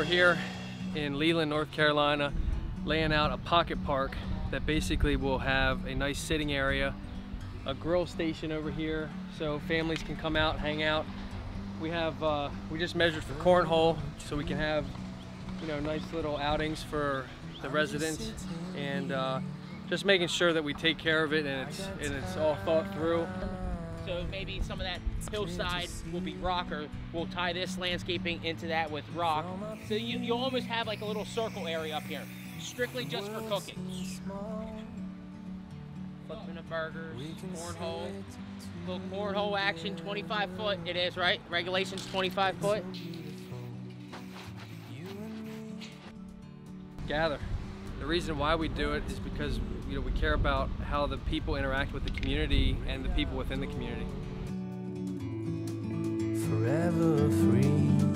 we're here in Leland, North Carolina, laying out a pocket park that basically will have a nice sitting area, a grill station over here so families can come out, hang out. We have, we just measured for cornhole, so we can have, you know, nice little outings for the residents, and just making sure that we take care of it and it's all thought through. So maybe some of that hillside will be rock, or we'll tie this landscaping into that with rock. So you almost have like a little circle area up here, strictly just for cooking. Flipping of burgers, cornhole, little cornhole action, 25 foot it is, right? Regulations 25 foot. Gather. The reason why we do it is because, you know, we care about how the people interact with the community and the people within the community. Forever free.